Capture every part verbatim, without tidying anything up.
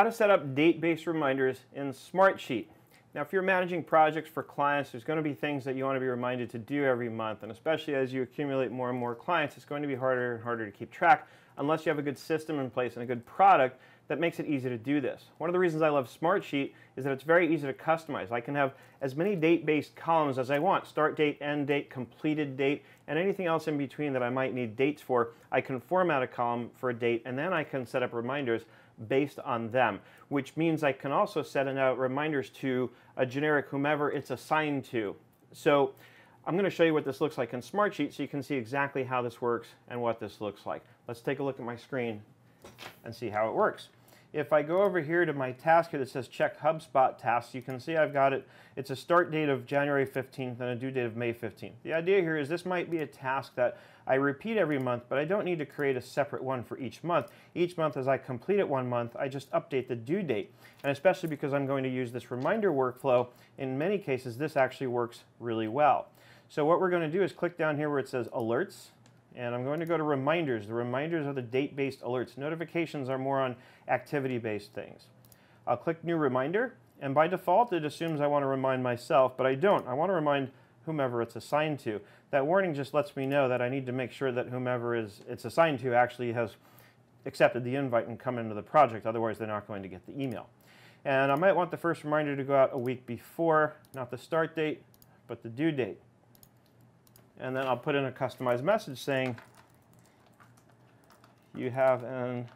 how to set up date-based reminders in Smartsheet. Now, if you're managing projects for clients, there's going to be things that you want to be reminded to do every month, and especially as you accumulate more and more clients, it's going to be harder and harder to keep track unless you have a good system in place and a good product that makes it easy to do this. One of the reasons I love Smartsheet is that it's very easy to customize. I can have as many date-based columns as I want, start date, end date, completed date, and anything else in between that I might need dates for. I can format a column for a date, and then I can set up reminders based on them, which means I can also set out reminders to a generic whomever it's assigned to. So I'm going to show you what this looks like in Smartsheet so you can see exactly how this works and what this looks like. Let's take a look at my screen and see how it works. If I go over here to my task here that says check HubSpot tasks, you can see I've got it. It's a start date of January fifteenth and a due date of May fifteenth. The idea here is this might be a task that I repeat every month, but I don't need to create a separate one for each month. Each month as I complete it one month, I just update the due date. And especially because I'm going to use this reminder workflow, in many cases this actually works really well. So what we're going to do is click down here where it says alerts, and I'm going to go to reminders. The reminders are the date-based alerts. Notifications are more on activity-based things. I'll click new reminder, and by default it assumes I want to remind myself, but I don't. I want to remind whomever it's assigned to. That warning just lets me know that I need to make sure that whomever is it's assigned to actually has accepted the invite and come into the project, otherwise they're not going to get the email. And I might want the first reminder to go out a week before, not the start date, but the due date. And then I'll put in a customized message saying, you have an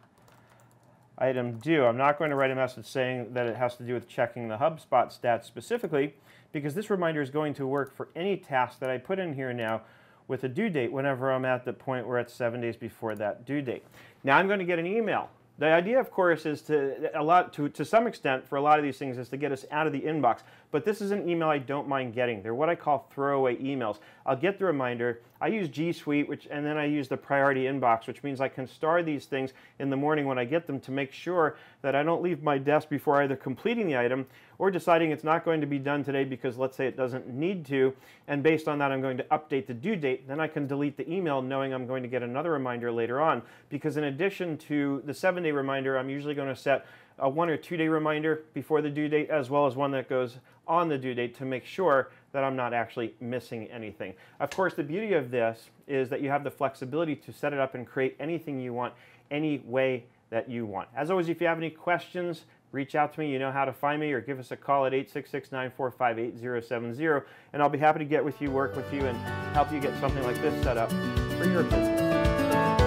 item due. I'm not going to write a message saying that it has to do with checking the HubSpot stats specifically, because this reminder is going to work for any task that I put in here now with a due date whenever I'm at the point where it's seven days before that due date. Now I'm going to get an email. The idea, of course, is to, a lot, to, to some extent, for a lot of these things, is to get us out of the inbox. But this is an email I don't mind getting. They're what I call throwaway emails. I'll get the reminder. I use G Suite, which, and then I use the priority inbox, which means I can star these things in the morning when I get them to make sure that I don't leave my desk before either completing the item or deciding it's not going to be done today because, let's say, it doesn't need to. And based on that, I'm going to update the due date. Then I can delete the email knowing I'm going to get another reminder later on, because in addition to the seven day reminder, I'm usually going to set a one or two day reminder before the due date, as well as one that goes on the due date, to make sure that I'm not actually missing anything. Of course, the beauty of this is that you have the flexibility to set it up and create anything you want, any way that you want. As always, if you have any questions, reach out to me. You know how to find me, or give us a call at eight six six, nine four five, eight zero seven zero, and I'll be happy to get with you, work with you, and help you get something like this set up for your business.